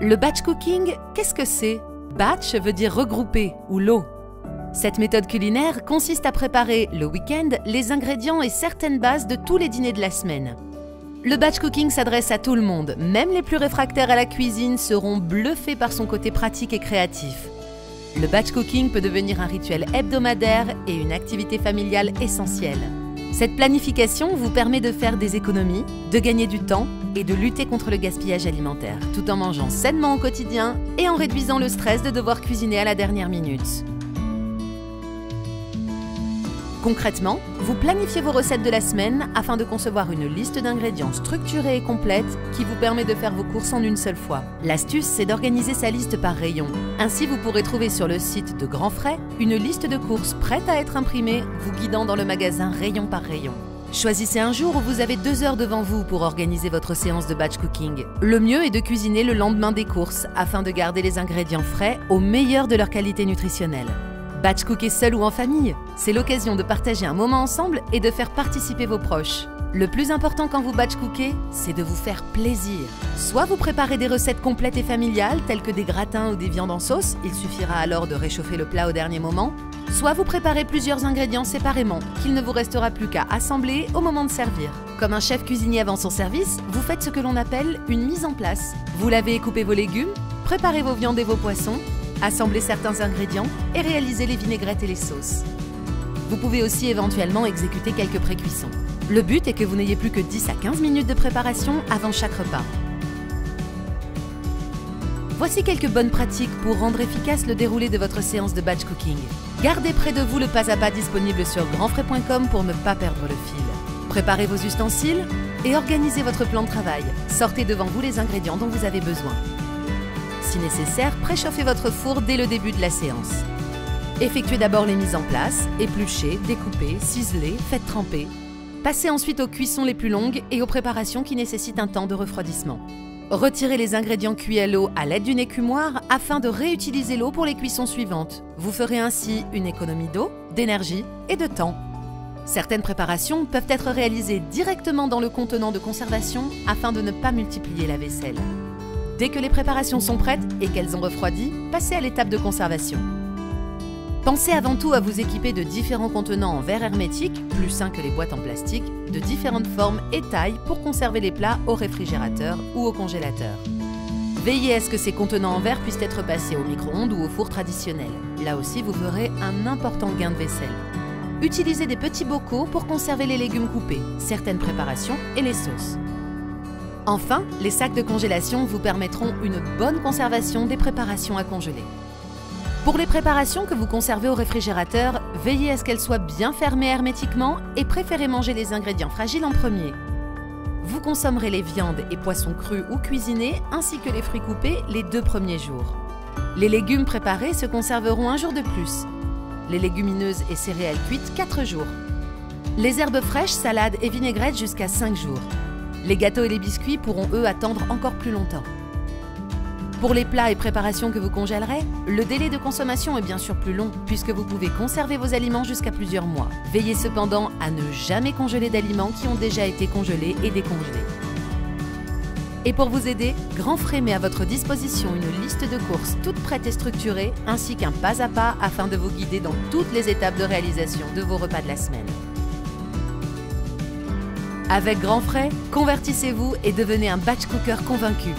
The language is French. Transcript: Le batch cooking, qu'est-ce que c'est? Batch veut dire regrouper ou lot. Cette méthode culinaire consiste à préparer, le week-end, les ingrédients et certaines bases de tous les dîners de la semaine. Le batch cooking s'adresse à tout le monde, même les plus réfractaires à la cuisine seront bluffés par son côté pratique et créatif. Le batch cooking peut devenir un rituel hebdomadaire et une activité familiale essentielle. Cette planification vous permet de faire des économies, de gagner du temps et de lutter contre le gaspillage alimentaire, tout en mangeant sainement au quotidien et en réduisant le stress de devoir cuisiner à la dernière minute. Concrètement, vous planifiez vos recettes de la semaine afin de concevoir une liste d'ingrédients structurée et complète qui vous permet de faire vos courses en une seule fois. L'astuce, c'est d'organiser sa liste par rayon. Ainsi, vous pourrez trouver sur le site de Grand Frais une liste de courses prête à être imprimée, vous guidant dans le magasin rayon par rayon. Choisissez un jour où vous avez 2 heures devant vous pour organiser votre séance de batch cooking. Le mieux est de cuisiner le lendemain des courses afin de garder les ingrédients frais au meilleur de leur qualité nutritionnelle. Batch cooker seul ou en famille, c'est l'occasion de partager un moment ensemble et de faire participer vos proches. Le plus important quand vous batch cookez, c'est de vous faire plaisir. Soit vous préparez des recettes complètes et familiales, telles que des gratins ou des viandes en sauce, il suffira alors de réchauffer le plat au dernier moment. Soit vous préparez plusieurs ingrédients séparément, qu'il ne vous restera plus qu'à assembler au moment de servir. Comme un chef cuisinier avant son service, vous faites ce que l'on appelle une mise en place. Vous lavez et coupez vos légumes, préparez vos viandes et vos poissons, assemblez certains ingrédients et réalisez les vinaigrettes et les sauces. Vous pouvez aussi éventuellement exécuter quelques précuissons. Le but est que vous n'ayez plus que 10 à 15 minutes de préparation avant chaque repas. Voici quelques bonnes pratiques pour rendre efficace le déroulé de votre séance de batch cooking. Gardez près de vous le pas à pas disponible sur grandfrais.com pour ne pas perdre le fil. Préparez vos ustensiles et organisez votre plan de travail. Sortez devant vous les ingrédients dont vous avez besoin. Si nécessaire, préchauffez votre four dès le début de la séance. Effectuez d'abord les mises en place, épluchez, découpez, ciselez, faites tremper. Passez ensuite aux cuissons les plus longues et aux préparations qui nécessitent un temps de refroidissement. Retirez les ingrédients cuits à l'eau à l'aide d'une écumoire afin de réutiliser l'eau pour les cuissons suivantes. Vous ferez ainsi une économie d'eau, d'énergie et de temps. Certaines préparations peuvent être réalisées directement dans le contenant de conservation afin de ne pas multiplier la vaisselle. Dès que les préparations sont prêtes et qu'elles ont refroidi, passez à l'étape de conservation. Pensez avant tout à vous équiper de différents contenants en verre hermétique, plus sains que les boîtes en plastique, de différentes formes et tailles pour conserver les plats au réfrigérateur ou au congélateur. Veillez à ce que ces contenants en verre puissent être passés au micro-ondes ou au four traditionnel. Là aussi, vous ferez un important gain de vaisselle. Utilisez des petits bocaux pour conserver les légumes coupés, certaines préparations et les sauces. Enfin, les sacs de congélation vous permettront une bonne conservation des préparations à congeler. Pour les préparations que vous conservez au réfrigérateur, veillez à ce qu'elles soient bien fermées hermétiquement et préférez manger les ingrédients fragiles en premier. Vous consommerez les viandes et poissons crus ou cuisinés ainsi que les fruits coupés les 2 premiers jours. Les légumes préparés se conserveront 1 jour de plus. Les légumineuses et céréales cuites 4 jours. Les herbes fraîches, salades et vinaigrettes jusqu'à 5 jours. Les gâteaux et les biscuits pourront, eux, attendre encore plus longtemps. Pour les plats et préparations que vous congèlerez, le délai de consommation est bien sûr plus long puisque vous pouvez conserver vos aliments jusqu'à plusieurs mois. Veillez cependant à ne jamais congeler d'aliments qui ont déjà été congelés et décongelés. Et pour vous aider, Grand Frais met à votre disposition une liste de courses toute prête et structurée ainsi qu'un pas à pas afin de vous guider dans toutes les étapes de réalisation de vos repas de la semaine. Avec Grand Frais, convertissez-vous et devenez un batch cooker convaincu.